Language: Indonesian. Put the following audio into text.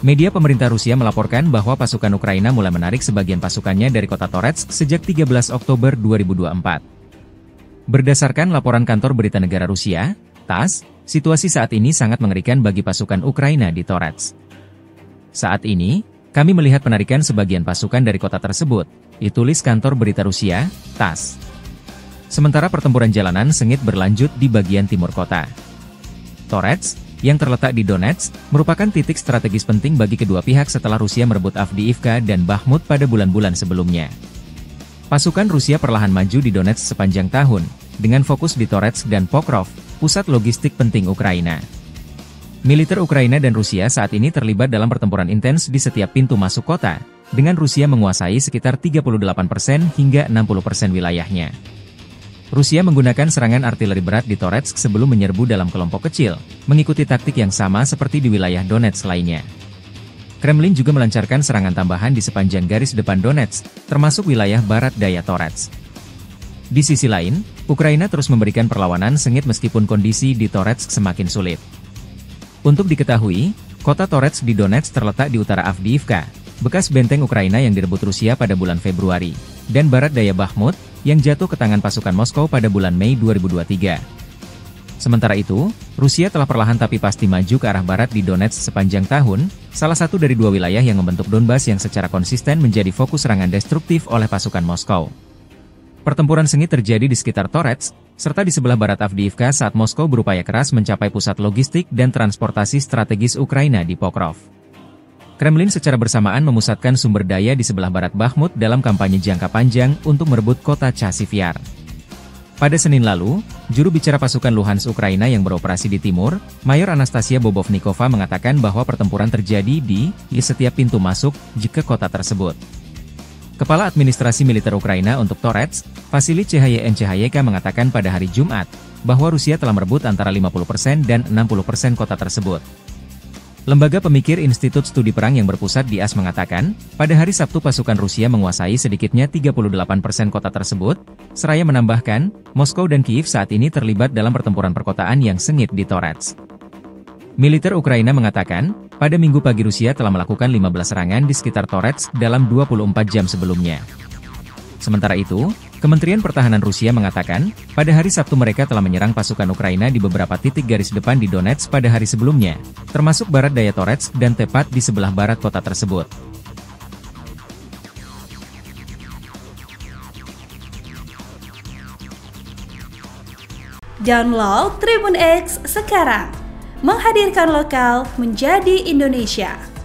Media pemerintah Rusia melaporkan bahwa pasukan Ukraina mulai menarik sebagian pasukannya dari kota Toretsk sejak 13 Oktober 2024. Berdasarkan laporan kantor berita negara Rusia, TASS, situasi saat ini sangat mengerikan bagi pasukan Ukraina di Toretsk. Saat ini, kami melihat penarikan sebagian pasukan dari kota tersebut, ditulis kantor berita Rusia, TASS. Sementara pertempuran jalanan sengit berlanjut di bagian timur kota. Toretsk, yang terletak di Donetsk, merupakan titik strategis penting bagi kedua pihak setelah Rusia merebut Avdiivka dan Bakhmut pada bulan-bulan sebelumnya. Pasukan Rusia perlahan maju di Donetsk sepanjang tahun, dengan fokus di Toretsk dan Pokrov, pusat logistik penting Ukraina. Militer Ukraina dan Rusia saat ini terlibat dalam pertempuran intens di setiap pintu masuk kota, dengan Rusia menguasai sekitar 38% hingga 60% wilayahnya. Rusia menggunakan serangan artileri berat di Toretsk sebelum menyerbu dalam kelompok kecil, mengikuti taktik yang sama seperti di wilayah Donetsk lainnya. Kremlin juga melancarkan serangan tambahan di sepanjang garis depan Donetsk, termasuk wilayah barat daya Toretsk. Di sisi lain, Ukraina terus memberikan perlawanan sengit meskipun kondisi di Toretsk semakin sulit. Untuk diketahui, kota Toretsk di Donetsk terletak di utara Avdiivka, bekas benteng Ukraina yang direbut Rusia pada bulan Februari, dan barat daya Bakhmut, yang jatuh ke tangan pasukan Moskow pada bulan Mei 2023. Sementara itu, Rusia telah perlahan tapi pasti maju ke arah barat di Donetsk sepanjang tahun, salah satu dari dua wilayah yang membentuk Donbas yang secara konsisten menjadi fokus serangan destruktif oleh pasukan Moskow. Pertempuran sengit terjadi di sekitar Toretsk, serta di sebelah barat Avdiivka saat Moskow berupaya keras mencapai pusat logistik dan transportasi strategis Ukraina di Pokrov. Kremlin secara bersamaan memusatkan sumber daya di sebelah barat Bakhmut dalam kampanye jangka panjang untuk merebut kota Chasivyar. Pada Senin lalu, juru bicara pasukan Luhans Ukraina yang beroperasi di timur, Mayor Anastasia Bobovnikova mengatakan bahwa pertempuran terjadi di setiap pintu masuk ke kota tersebut. Kepala Administrasi Militer Ukraina untuk Toretsk, Vasiliy N. Chayka mengatakan pada hari Jumat, bahwa Rusia telah merebut antara 50% dan 60% kota tersebut. Lembaga pemikir Institut Studi Perang yang berpusat di AS mengatakan, pada hari Sabtu pasukan Rusia menguasai sedikitnya 38% kota tersebut, seraya menambahkan, Moskow dan Kiev saat ini terlibat dalam pertempuran perkotaan yang sengit di Toretsk. Militer Ukraina mengatakan, pada Minggu pagi Rusia telah melakukan 15 serangan di sekitar Toretsk dalam 24 jam sebelumnya. Sementara itu, Kementerian Pertahanan Rusia mengatakan, pada hari Sabtu mereka telah menyerang pasukan Ukraina di beberapa titik garis depan di Donetsk pada hari sebelumnya, termasuk barat daya Toretsk dan tepat di sebelah barat kota tersebut. Download Tribun X sekarang, menghadirkan lokal menjadi Indonesia.